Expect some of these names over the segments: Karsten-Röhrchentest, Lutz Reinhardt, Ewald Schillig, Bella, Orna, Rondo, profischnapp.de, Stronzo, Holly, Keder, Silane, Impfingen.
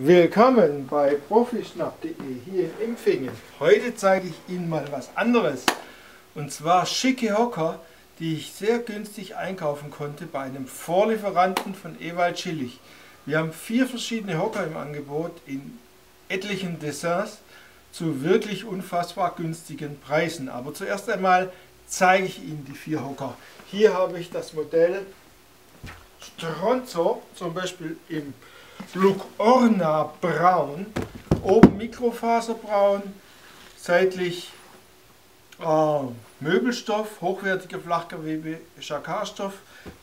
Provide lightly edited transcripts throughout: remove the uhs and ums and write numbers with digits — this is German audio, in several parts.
Willkommen bei profischnapp.de hier in Impfingen. Heute zeige ich Ihnen mal was anderes. Und zwar schicke Hocker, die ich sehr günstig einkaufen konnte bei einem Vorlieferanten von Ewald Schillig. Wir haben 4 verschiedene Hocker im Angebot in etlichen Dessins zu wirklich unfassbar günstigen Preisen. Aber zuerst einmal zeige ich Ihnen die 4 Hocker. Hier habe ich das Modell Stronzo, zum Beispiel im Look Orna braun, oben Mikrofaserbraun, seitlich Möbelstoff, hochwertiger Flachgewebe Jacquardstoff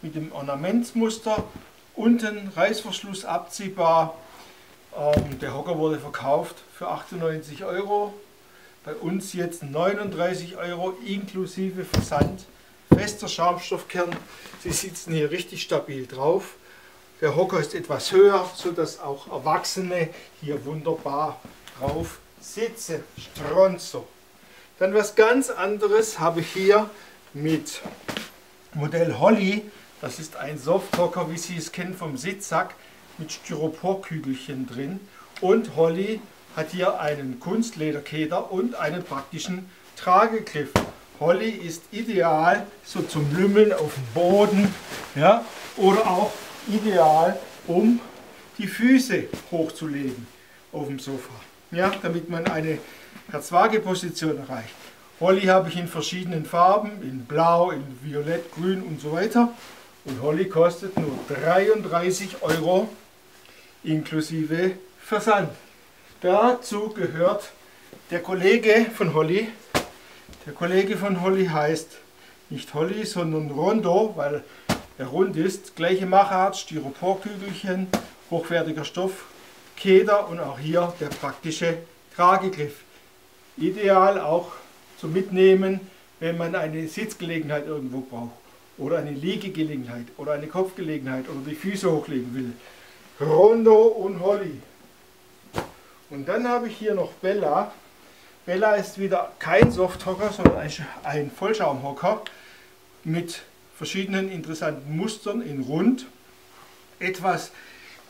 mit dem Ornamentsmuster, unten Reißverschluss abziehbar. Der Hocker wurde verkauft für 98 €, bei uns jetzt 39 € inklusive Versand, fester Schaumstoffkern, Sie sitzen hier richtig stabil drauf. Der Hocker ist etwas höher, sodass auch Erwachsene hier wunderbar drauf sitzen. Stronzo. Dann was ganz anderes habe ich hier mit Modell Holly. Das ist ein Softhocker, wie Sie es kennen vom Sitzsack, mit Styroporkügelchen drin. Und Holly hat hier einen Kunstlederkeder und einen praktischen Tragegriff. Holly ist ideal so zum Lümmeln auf dem Boden, ja, oder auch ideal, um die Füße hochzulegen auf dem Sofa, ja, damit man eine Herzwaageposition erreicht. Holly habe ich in verschiedenen Farben, in Blau, in Violett, Grün und so weiter. Und Holly kostet nur 33 € inklusive Versand. Dazu gehört der Kollege von Holly. Der Kollege von Holly heißt nicht Holly, sondern Rondo, weil der rund ist, gleiche Machart, Styroporkügelchen, hochwertiger Stoff, Keder und auch hier der praktische Tragegriff. Ideal auch zum Mitnehmen, wenn man eine Sitzgelegenheit irgendwo braucht oder eine Liegegelegenheit oder eine Kopfgelegenheit oder die Füße hochlegen will. Rondo und Holly. Und dann habe ich hier noch Bella. Bella ist wieder kein Softhocker, sondern ein Vollschaumhocker mit verschiedenen interessanten Mustern in Rund, etwas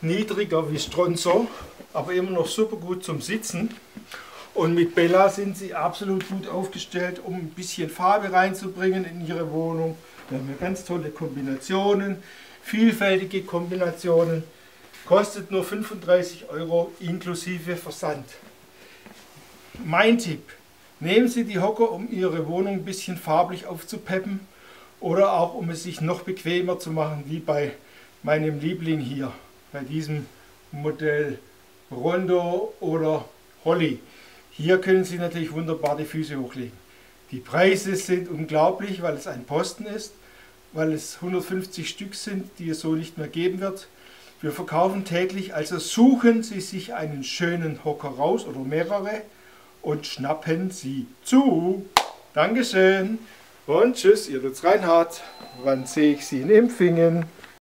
niedriger wie Stronzo, aber immer noch super gut zum Sitzen. Und mit Bella sind Sie absolut gut aufgestellt, um ein bisschen Farbe reinzubringen in Ihre Wohnung. Wir haben hier ganz tolle Kombinationen, vielfältige Kombinationen. Kostet nur 35 € inklusive Versand. Mein Tipp, nehmen Sie die Hocker, um Ihre Wohnung ein bisschen farblich aufzupeppen. Oder auch, um es sich noch bequemer zu machen, wie bei meinem Liebling hier, bei diesem Modell Rondo oder Holly. Hier können Sie natürlich wunderbar die Füße hochlegen. Die Preise sind unglaublich, weil es ein Posten ist, weil es 150 Stück sind, die es so nicht mehr geben wird. Wir verkaufen täglich, also suchen Sie sich einen schönen Hocker raus oder mehrere und schnappen Sie zu. Dankeschön! Und tschüss, ihr Lutz Reinhardt. Wann sehe ich Sie in Impfingen?